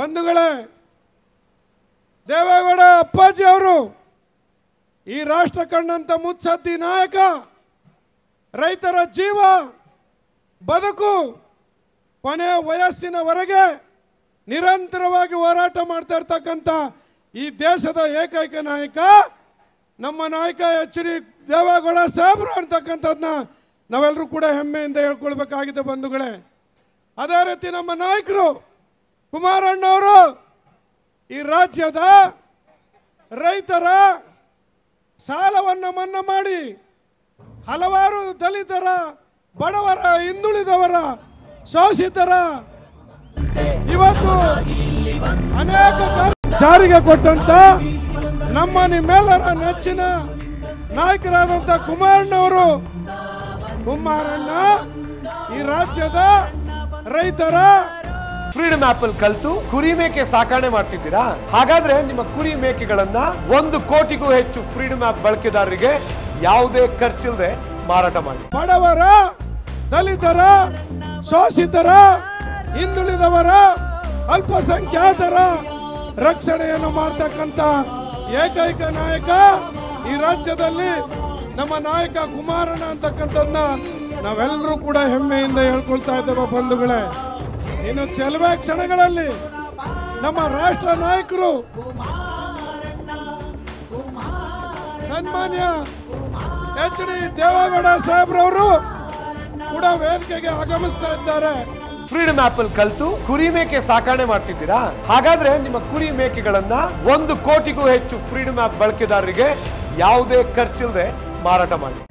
बंधुगळे देवेगौड़ अप्पाजी अवरु ಈ ರಾಷ್ಟ್ರ ಕಂಡಂತ ಮುತ್ಸದ್ದಿ ನಾಯಕ ರೈತರ ಜೀವ ಬದುಕು ಕೊನೆ ವಯಸ್ಸಿನವರೆಗೆ ನಿರಂತರವಾಗಿ ಹೋರಾಟ ಮಾಡ್ತಾ ಇರತಕ್ಕಂತ ಈ ದೇಶದ ಏಕೈಕ ನಾಯಕ ನಮ್ಮ ನಾಯಕ ಎಚ್.ಡಿ. ದೇವೇಗೌಡ ಸಾಹೇಬ್ರು ಅಂತಕ್ಕಂತದನ್ನ ನಾವೆಲ್ಲರೂ ಕೂಡ ಹೆಮ್ಮೆಯಿಂದ ಹೇಳಿಕೊಳ್ಳಬೇಕಾಗಿದೆ ಬಂಧುಗಳೇ ಅದೇ ರೀತಿ ನಮ್ಮ ನಾಯಕರು ಕುಮಾರಣ್ಣ ಅವರು ಈ ರಾಜ್ಯದ ರೈತರ ಸಾಲವನ್ನು ಮನ್ನಾ ಮಾಡಿ ಹಲವಾರು ದಲಿತರ ಬಡವರ ಹಿಂದುಳಿದವರ ಶೋಷಿತರ ಇವತ್ತು ಅನೇಕ ಜಾರಿಗೆ ಕೊಟ್ಟಂತ ನಮ್ಮ ನಿಮ್ಮೆಲ್ಲರ ನೆಚ್ಚಿನ ನಾಯಕರಾದಂತ ಕುಮಾರಣ್ಣ ಈ ರಾಜ್ಯದ ರೈತರ ಫ್ರೀಡಮ್ ಆಪಲ್ ಕಲ್ತು ಕುರಿ ಮೇಕೆ ಸಾಕಣೆ ಮಾಡ್ತಿದ್ದೀರಾ ಹಾಗಾದ್ರೆ ನಿಮ್ಮ ಕುರಿ ಮೇಕೆಗಳನ್ನ 1 ಕೋಟಿಗೂ ಹೆಚ್ಚು ಫ್ರೀಡಮ್ ಆಪ್ ಬಳಕೆದಾರರಿಗೆ ಯಾವುದೇ ಖರ್ಚಿಲ್ಲದೆ ಮಾರಾಟ ಮಾಡಿ ಬಡವರ ದಲಿತರ ಶೋಷಿತರ ಹಿಂದುಳಿದವರ ಅಲ್ಪಸಂಖ್ಯಾತರ ರಕ್ಷಣೆಯನ್ನು ಮಾಡತಕ್ಕಂತ ಏಕೈಕ ನಾಯಕ ಈ ರಾಜ್ಯದಲ್ಲಿ ನಮ್ಮ ನಾಯಕ ಕುಮಾರಣ್ಣ ಅಂತಕ್ಕಂತದನ್ನ ನಾವೆಲ್ಲರೂ ಕೂಡ ಹೆಮ್ಮೆಯಿಂದ ಹೇಳ್ಕೊಳ್ತಾ ಇದ್ದೇವೆ ಬಂಧುಗಳೇ इन चलवे क्षण नम राष्ट्र नायक सन्मान्य एच.डी. देवेगौड़ साहेब्रवरु कूड़ा वेदिकेगे आगमिस्ता फ्रीडम आपल कल्तु कुरी मेके साकणे माड्तिद्दीरा हागाद्रे निम्म कुरी मेकेगळन्न 1 ಕೋಟಿಗೂ ಹೆಚ್ಚು ಫ್ರೀಡಮ್ ಆಪ್ ಬಳಕೆದಾರರಿಗೆ ಯಾವುದೇ ಖರ್ಚಿಲ್ಲದೆ ಮಾರಾಟ ಮಾಡಿ